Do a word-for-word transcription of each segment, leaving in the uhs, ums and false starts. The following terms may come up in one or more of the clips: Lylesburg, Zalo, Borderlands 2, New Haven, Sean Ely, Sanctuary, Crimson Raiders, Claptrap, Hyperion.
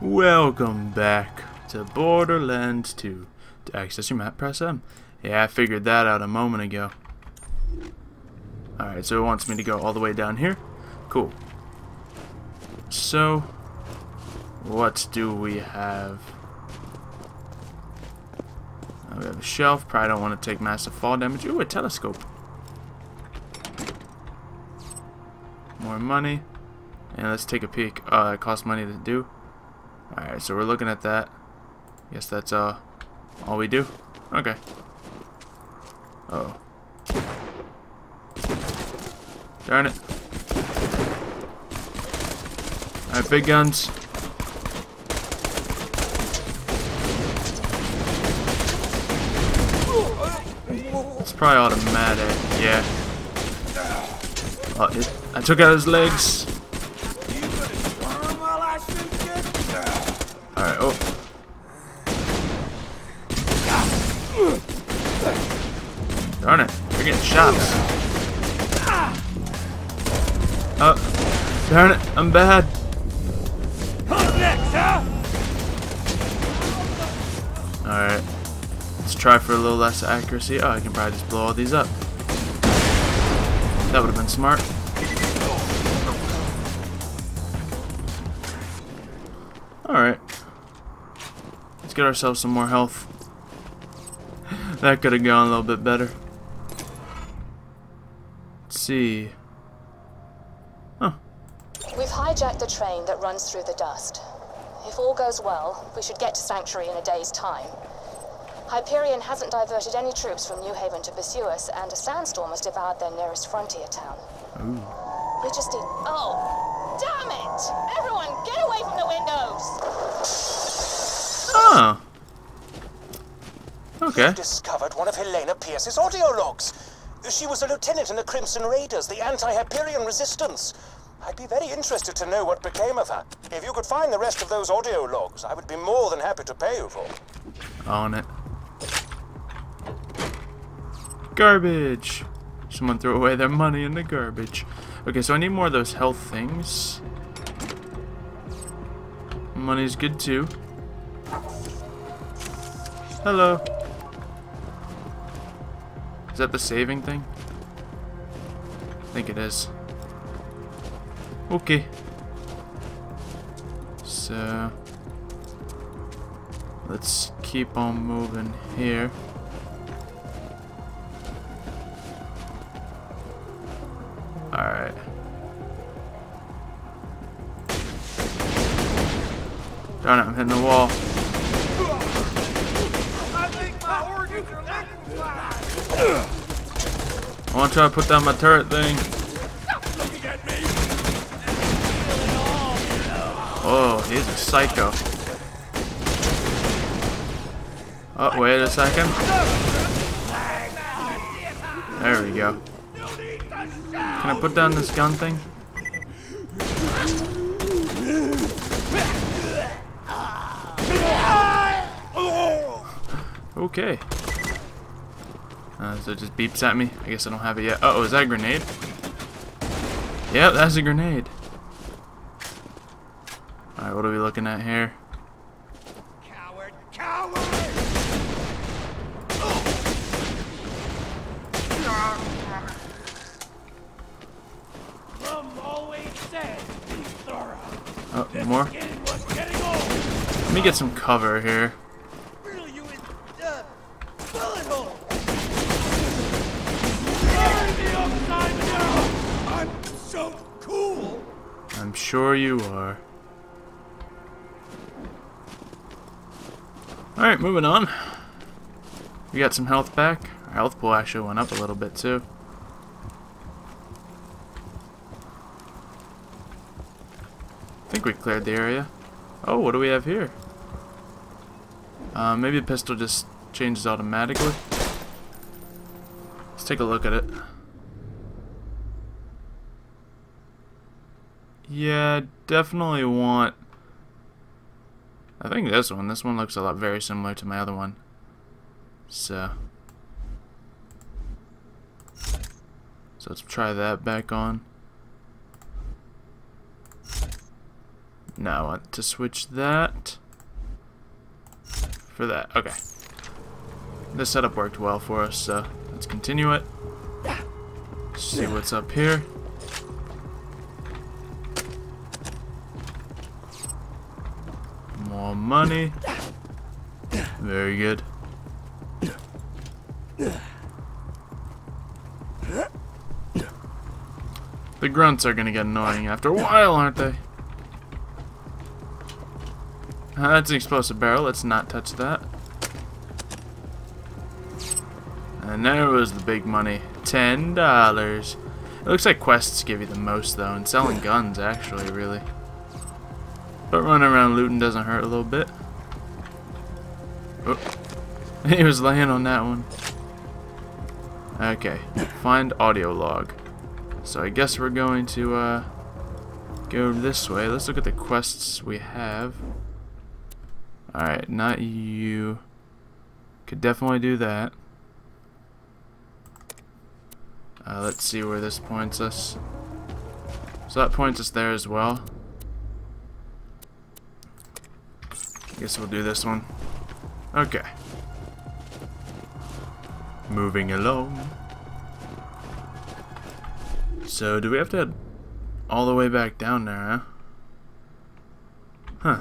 Welcome back to Borderlands two. To access your map, press M. Yeah, I figured that out a moment ago. Alright, so it wants me to go all the way down here. Cool. So, what do we have? Oh, we have a shelf. Probably don't want to take massive fall damage. Ooh, a telescope. More money. And let's take a peek. Uh, it costs money to do. Alright, so we're looking at that. Guess that's uh, all we do. Okay. Uh oh. Darn it. Alright, big guns. It's probably automatic. Yeah. Oh, it, I took out his legs. Alright, oh. Darn it, we're getting shots. Oh, darn it, I'm bad. Alright, let's try for a little less accuracy. Oh, I can probably just blow all these up. That would have been smart. Alright. Let's get ourselves some more health. That could have gone a little bit better. Let's see. Huh. We've hijacked the train that runs through the dust. If all goes well, we should get to Sanctuary in a day's time. Hyperion hasn't diverted any troops from New Haven to pursue us, and a sandstorm has devoured their nearest frontier town. Ooh. We just need... Oh! Damn it! Everyone, get away from the windows! Oh. Okay. We discovered one of Helena Pierce's audio logs. She was a lieutenant in the Crimson Raiders, the anti-Hyperion resistance. I'd be very interested to know what became of her. If you could find the rest of those audio logs, I would be more than happy to pay you for. On it. Garbage. Someone threw away their money in the garbage. Okay, so I need more of those health things. Money's good too. Hello. Is that the saving thing? I think it is. Okay. So let's keep on moving here. Alright. Darn it, I'm hitting the wall. I want to try to put down my turret thing. Oh, he's a psycho. Oh, wait a second. There we go. Can I put down this gun thing? Okay. Uh, so it just beeps at me. I guess I don't have it yet. Uh oh, is that a grenade? Yep, that's a grenade. Alright, what are we looking at here? Coward, coward! Oh, more? Let me get some cover here. I'm sure you are. Alright, moving on. We got some health back. Our health pool actually went up a little bit too. I think we cleared the area. Oh, what do we have here? Uh, maybe the pistol just changes automatically. Let's take a look at it. Yeah, definitely want... I think this one. This one looks a lot very similar to my other one. So... So let's try that back on. Now I want to switch that for that. Okay. This setup worked well for us, so let's continue it. See what's up here. More money. Very good. The grunts are gonna get annoying after a while, aren't they? Uh, that's an explosive barrel. Let's not touch that. And there was the big money. Ten dollars. It looks like quests give you the most, though, and selling guns, actually, really. But running around looting doesn't hurt a little bit. Oh. He was laying on that one. Okay. Find audio log. So I guess we're going to uh, go this way. Let's look at the quests we have. Alright, not you. Could definitely do that. Uh, let's see where this points us. So that points us there as well. I guess we'll do this one. Okay. Moving along. So, do we have to head all the way back down there, huh? Huh.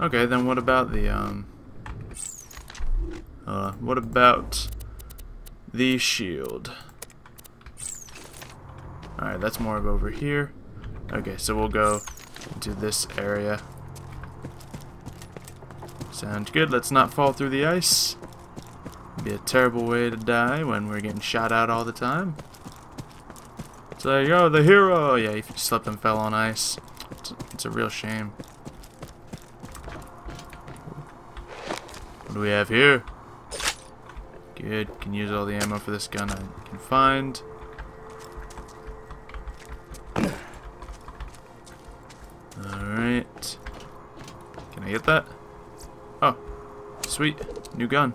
Okay, then what about the, um... Uh, what about the shield? Alright, that's more of over here. Okay, so we'll go into this area. Sounds good. Let's not fall through the ice. It'd be a terrible way to die when we're getting shot out all the time. So there you go, the hero! Yeah, he slept and fell on ice. It's a, it's a real shame. What do we have here? Good, can use all the ammo for this gun I can find. Alright. Can I get that? Oh, sweet. New gun.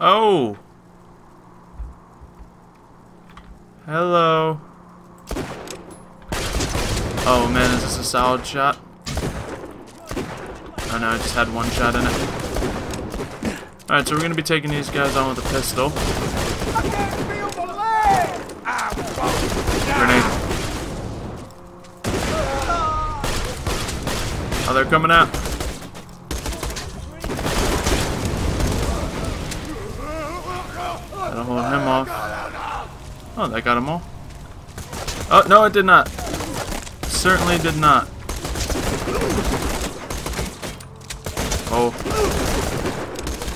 Oh! Hello. Oh man, is this a solid shot? Oh no, I just had one shot in it. Alright, so we're gonna be taking these guys on with a pistol. Grenade. Oh, they're coming out. That'll hold him off. Oh, that got them all. Oh, no, it did not. Certainly did not. Oh.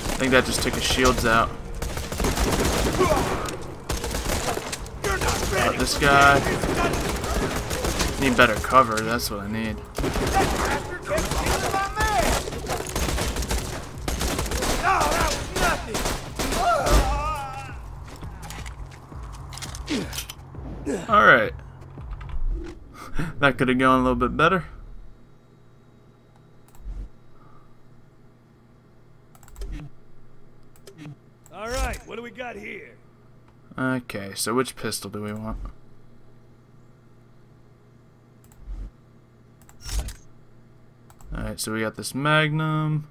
I think that just took his shields out. Oh, this guy. I need better cover. That's what I need. Alright. That could have gone a little bit better. Alright, what do we got here? Okay, so which pistol do we want? Alright, so we got this Magnum.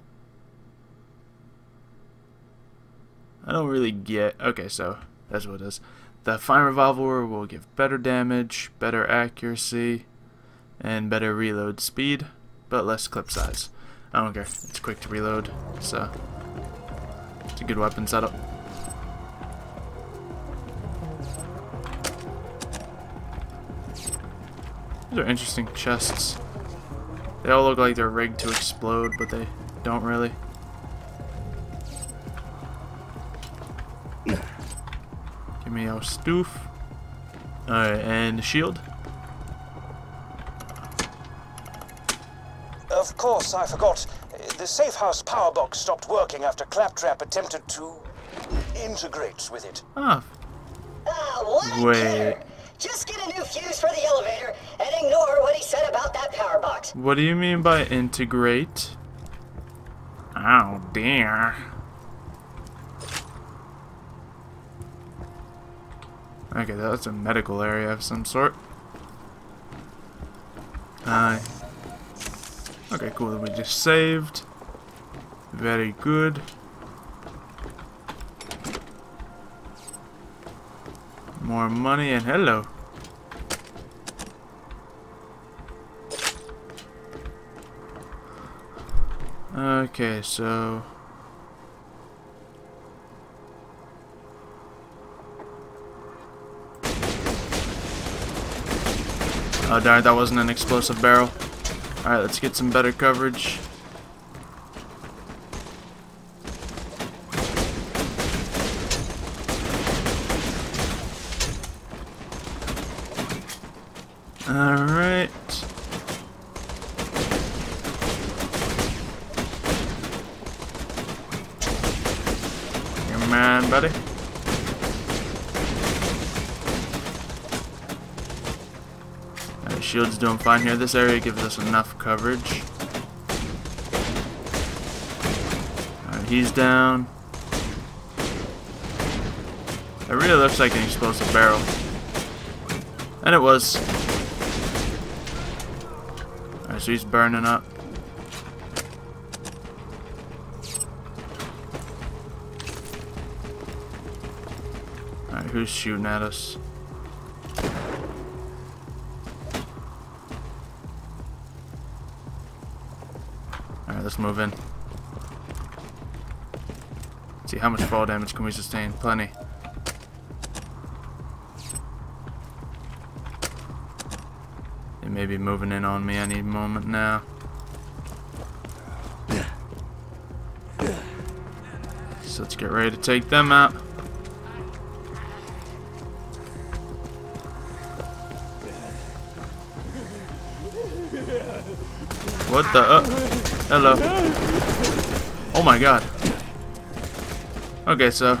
I don't really get... Okay, so that's what it is. The fine revolver will give better damage, better accuracy, and better reload speed, but less clip size. I don't care. It's quick to reload, so it's a good weapon setup. These are interesting chests. They all look like they're rigged to explode, but they don't really. Me a stoof. Alright, and the shield. Of course, I forgot. The safe house power box stopped working after Claptrap attempted to integrate with it. Ah. Oh, wait. Just get a new fuse for the elevator and ignore what he said about that power box. What do you mean by integrate? Oh dear. Okay, that's a medical area of some sort. Uh, okay, cool. Then we just saved. Very good. More money and hello. Okay, so oh darn it, that wasn't an explosive barrel. Alright, let's get some better coverage. Alright. Come on, buddy. Alright, shield's doing fine here. This area gives us enough coverage. Alright, he's down. It really looks like an explosive barrel. And it was. So he's burning up. Alright, who's shooting at us? Alright, let's move in. Let's see, how much fall damage can we sustain? Plenty. Maybe moving in on me any moment now. So let's get ready to take them out. What the? Uh, hello. Oh my god. Okay, so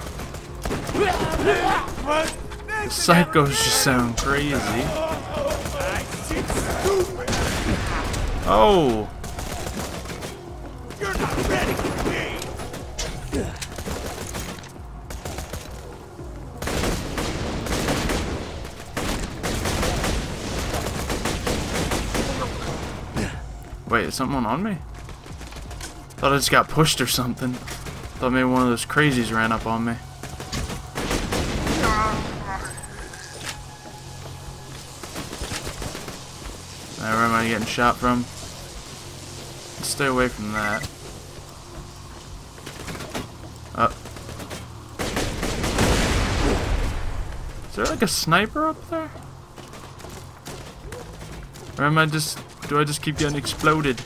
psychos just sound crazy. Oh! You're not ready for me. Wait, is someone on me? Thought I just got pushed or something. Thought maybe one of those crazies ran up on me. Now, where am I getting shot from? Stay away from that. Up. Oh. Is there like a sniper up there? Or am I just... do I just keep getting exploded?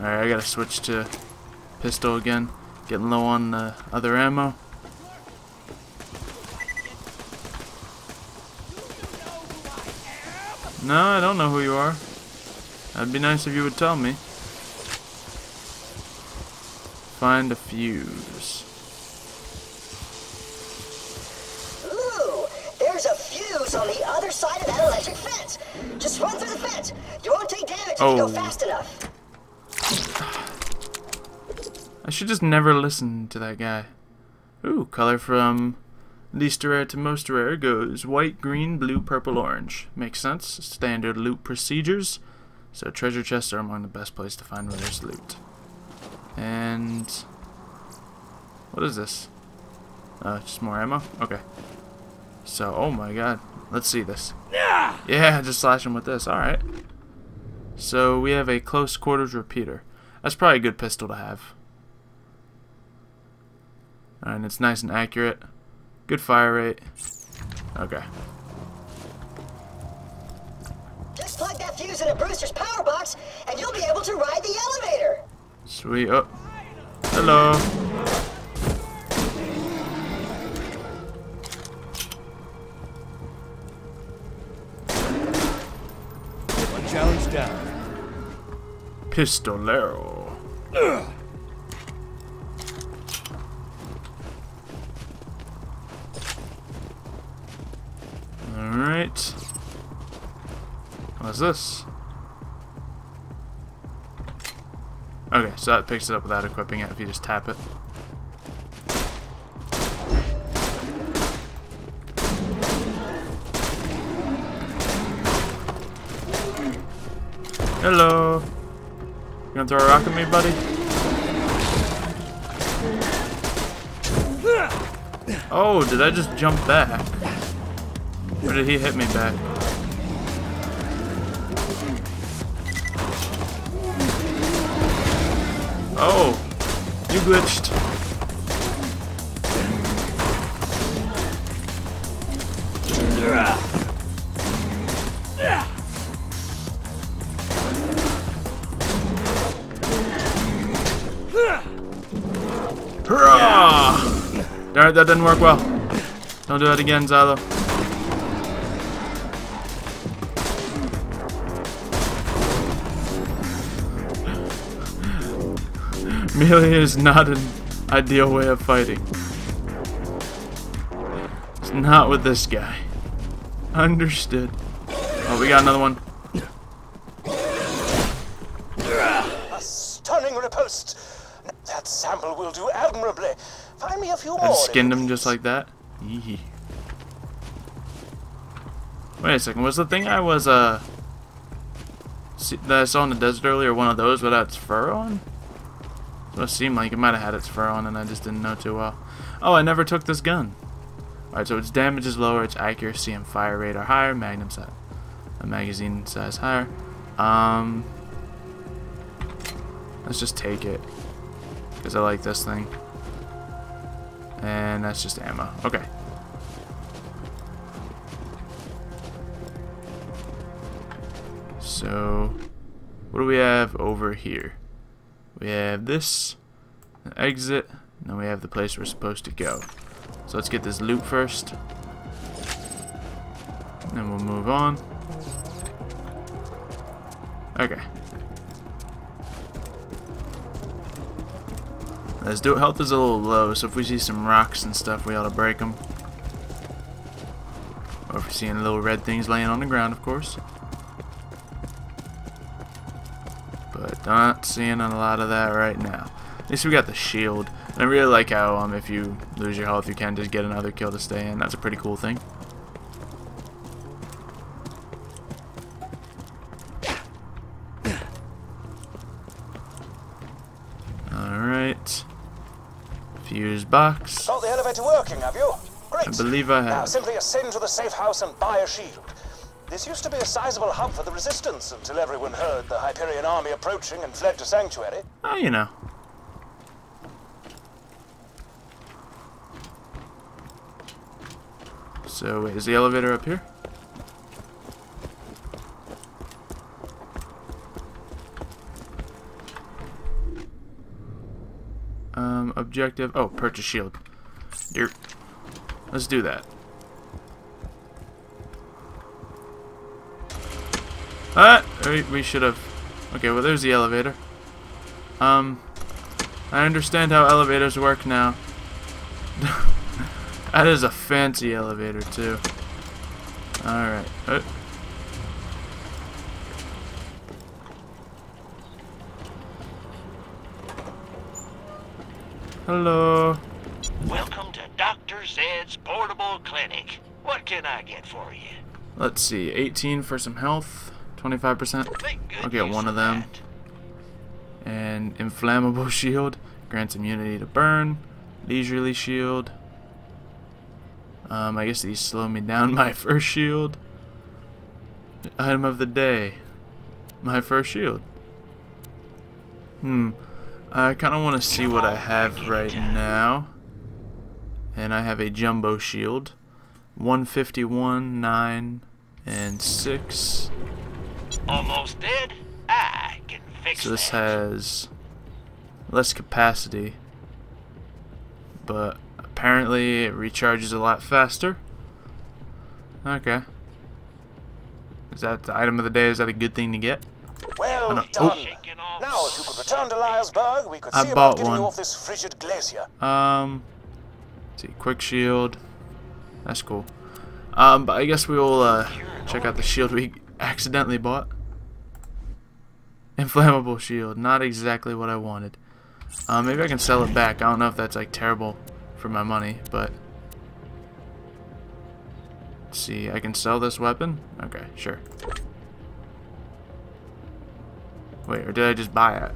Alright, I gotta switch to pistol again. Getting low on uh, other ammo. No, I don't know who you are. That'd be nice if you would tell me. Find a fuse. Ooh, there's a fuse on the other side of that electric fence. Just run through the fence. You won't take damage if oh. you go fast enough. I should just never listen to that guy. Ooh, color from least rare to most rare goes white, green, blue, purple, orange. Makes sense. Standard loot procedures. So treasure chests are among the best place to find where there's loot. And what is this? Uh, just more ammo? Okay. So, oh my god. Let's see this. Yeah, just slash him with this. Alright. So we have a close quarters repeater. That's probably a good pistol to have. Alright, and it's nice and accurate. Good fire rate. Okay. Just plug that fuse into Brewster's power box, and you'll be able to ride the elevator. Sweet. Oh. Hello. One challenge down. Pistolero. Ugh. Alright. What's this? Okay, so that picks it up without equipping it if you just tap it. Hello. You gonna throw a rock at me, buddy? Oh, did I just jump back? Or did he hit me back? Oh, you glitched. Hurrah! Alright, that didn't work well. Don't do that again, Zalo. Melee is not an ideal way of fighting. It's not with this guy. Understood. Oh, we got another one. A stunning riposte. That sample will do admirably. Find me a few more. I skinned him just like that. Yee. Wait a second. Was the thing I was uh that I saw in the desert earlier one of those without its fur on? It seemed like it might have had its fur on and I just didn't know too well. Oh, I never took this gun. Alright, so its damage is lower, its accuracy and fire rate are higher, magnum size, a magazine size higher. Um, let's just take it because I like this thing. And that's just ammo. Okay. So, what do we have over here? We have this, an exit, and then we have the place we're supposed to go. So let's get this loot first. And then we'll move on. Okay. Let's do it. Health is a little low, so if we see some rocks and stuff, we ought to break them. Or if we're seeing little red things laying on the ground, of course. Not seeing a lot of that right now. At least we got the shield. And I really like how um, if you lose your health, you can just get another kill to stay in. That's a pretty cool thing. Alright. Fuse box. Got the elevator working, have you? Great. I believe I have. Now simply ascend to the safe house and buy a shield. This used to be a sizable hub for the resistance until everyone heard the Hyperion army approaching and fled to Sanctuary. Oh, you know. So, wait, is the elevator up here? Um, objective. Oh, purchase shield. Derp. Let's do that. Ah, we should have. Okay, well, there's the elevator. Um, I understand how elevators work now. That is a fancy elevator too. All right. Uh. Hello. Welcome to Doctor Zed's portable clinic. What can I get for you? Let's see. eighteen for some health. twenty-five percent. I'll get one of them. An inflammable shield grants immunity to burn. Leisurely shield. Um, I guess these slow me down. My first shield. Item of the day. My first shield. Hmm. I kind of want to see what I have right now. And I have a jumbo shield. one fifty-one, nine, and six. Almost dead. I can fix it. So this has less capacity, but apparently it recharges a lot faster. Okay. Is that the item of the day? Is that a good thing to get? Well done. Oh. Now, if you could return to Lylesburg, we could see about getting you off this frigid glacier. Um. Let's see, quick shield. That's cool. Um, but I guess we will uh, check out the shield we accidentally bought. Inflammable shield, not exactly what I wanted. Uh, maybe I can sell it back. I don't know if that's like terrible for my money, but let's see, I can sell this weapon. Okay, sure. Wait, or did I just buy it?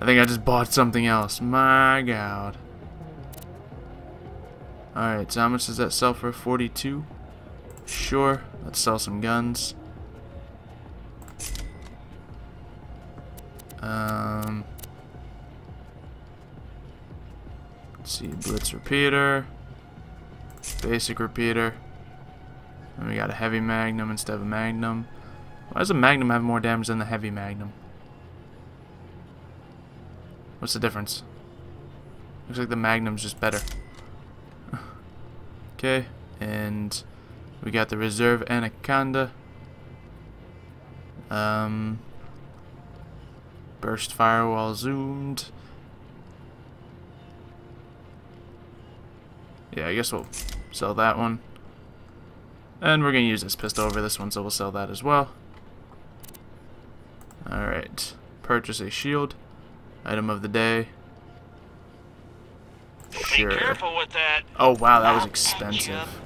I think I just bought something else. My god. Alright, so how much does that sell for? forty-two? Sure. Let's sell some guns. Um... Let's see, blitz repeater, basic repeater, and we got a heavy magnum instead of a magnum. Why does a magnum have more damage than the heavy magnum? What's the difference? Looks like the magnum's just better. Okay, and we got the reserve anaconda, um, burst firewall zoomed. Yeah, I guess we'll sell that one. And we're going to use this pistol over this one, so we'll sell that as well. Alright. Purchase a shield. Item of the day. Sure. Be careful with that. Oh, wow, that was expensive.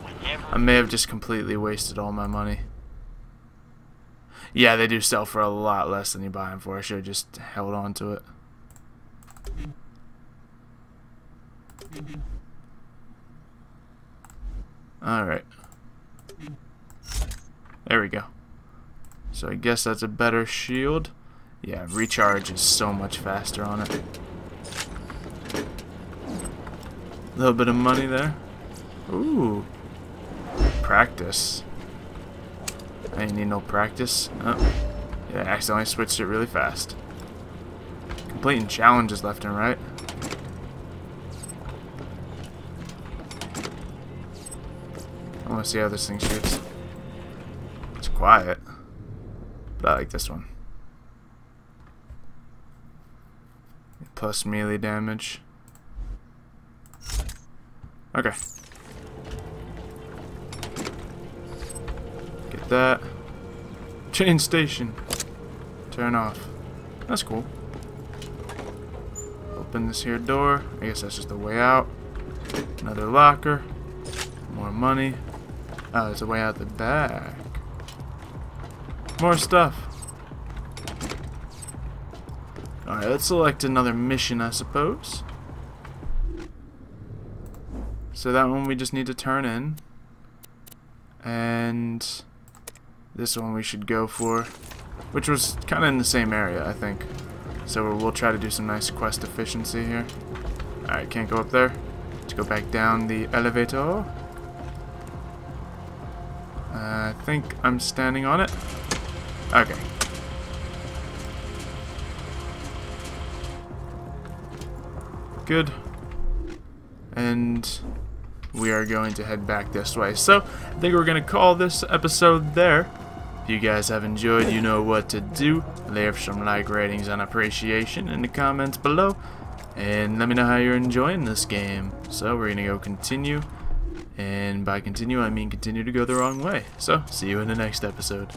I may have just completely wasted all my money. Yeah, they do sell for a lot less than you buy them for. I should have just held on to it. Alright. There we go. So I guess that's a better shield. Yeah, recharge is so much faster on it. A little bit of money there. Ooh. Practice. I ain't need no practice. Oh. Yeah, I accidentally switched it really fast. Completing challenges left and right. I want to see how this thing shoots. It's quiet, but I like this one. Plus melee damage. Okay. Get that. Chain station. Turn off. That's cool. Open this here door. I guess that's just the way out. Another locker. More money. Oh, there's a way out the back. More stuff. Alright, let's select another mission, I suppose. So that one we just need to turn in. And this one we should go for. Which was kind of in the same area, I think. So we'll try to do some nice quest efficiency here. Alright, can't go up there. Let's go back down the elevator. Uh, I think I'm standing on it. Okay. Good. And we are going to head back this way. So, I think we're going to call this episode there. If you guys have enjoyed, you know what to do. Leave some like, ratings, and appreciation in the comments below. And let me know how you're enjoying this game. So, we're going to go continue. And by continue, I mean continue to go the wrong way. So, see you in the next episode.